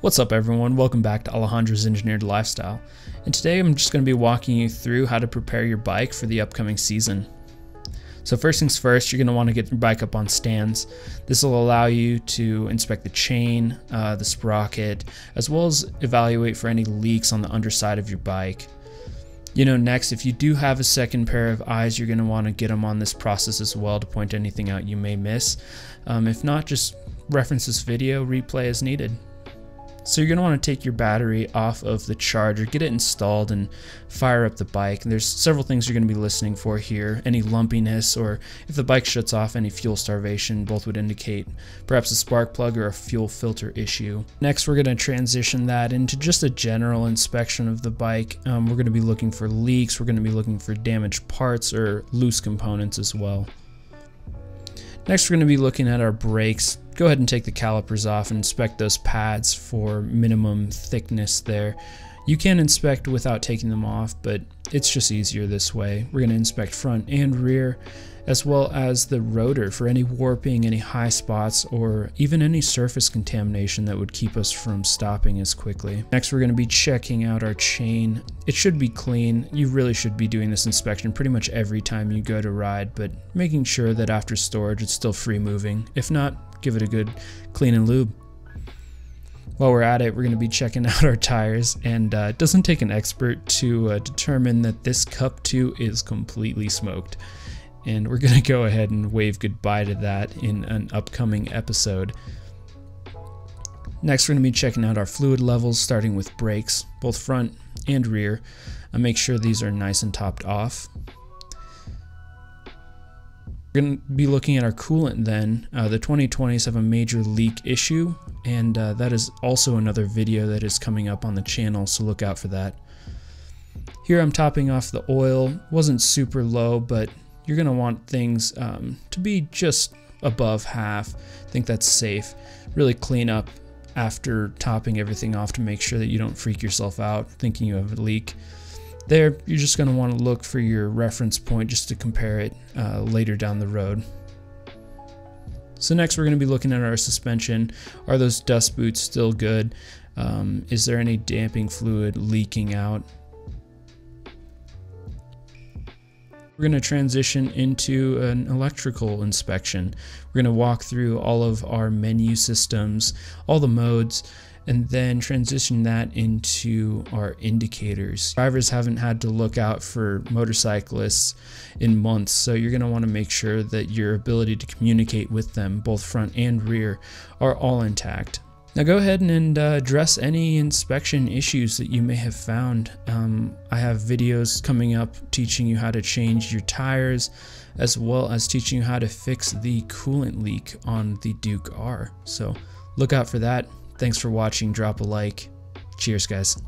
What's up everyone, welcome back to Alejandro's Engineered Lifestyle, and today I'm just going to be walking you through how to prepare your bike for the upcoming season. So first things first, you're going to want to get your bike up on stands. This will allow you to inspect the chain, the sprocket, as well as evaluate for any leaks on the underside of your bike. Next, if you do have a second pair of eyes, you're going to want to get them on this process as well to point anything out you may miss. If not, just reference this video replay as needed. So you're going to want to take your battery off of the charger, get it installed, and fire up the bike. And there's several things you're going to be listening for here. Any lumpiness, or if the bike shuts off, any fuel starvation, both would indicate perhaps a spark plug or a fuel filter issue. Next, we're going to transition that into just a general inspection of the bike. We're going to be looking for leaks. We're going to be looking for damaged parts or loose components as well. Next, we're going to be looking at our brakes. Go ahead and take the calipers off and inspect those pads for minimum thickness there. You can inspect without taking them off, but it's just easier this way. We're going to inspect front and rear, as well as the rotor for any warping, any high spots, or even any surface contamination that would keep us from stopping as quickly. Next, we're going to be checking out our chain. It should be clean. You really should be doing this inspection pretty much every time you go to ride, but making sure that after storage it's still free moving. If not, give it a good clean and lube. While we're at it, we're going to be checking out our tires, and it doesn't take an expert to determine that this Cup 2 is completely smoked. And we're going to go ahead and wave goodbye to that in an upcoming episode. Next, we're going to be checking out our fluid levels, starting with brakes, both front and rear. Make sure these are nice and topped off. We're going to be looking at our coolant then. The 2020s have a major leak issue, and that is also another video that is coming up on the channel, so look out for that. Here I'm topping off the oil. Wasn't super low, but you're going to want things to be just above half. I think that's safe. Really clean up after topping everything off to make sure that you don't freak yourself out thinking you have a leak. There, you're just going to want to look for your reference point just to compare it later down the road. So next we're going to be looking at our suspension. Are those dust boots still good? Is there any damping fluid leaking out? We're going to transition into an electrical inspection. We're going to walk through all of our menu systems, all the modes, and then transition that into our indicators. Drivers haven't had to look out for motorcyclists in months, so you're going to want to make sure that your ability to communicate with them, both front and rear, are all intact. Now go ahead and address any inspection issues that you may have found. I have videos coming up teaching you how to change your tires, as well as teaching you how to fix the coolant leak on the Duke R. So look out for that. Thanks for watching. Drop a like. Cheers, guys.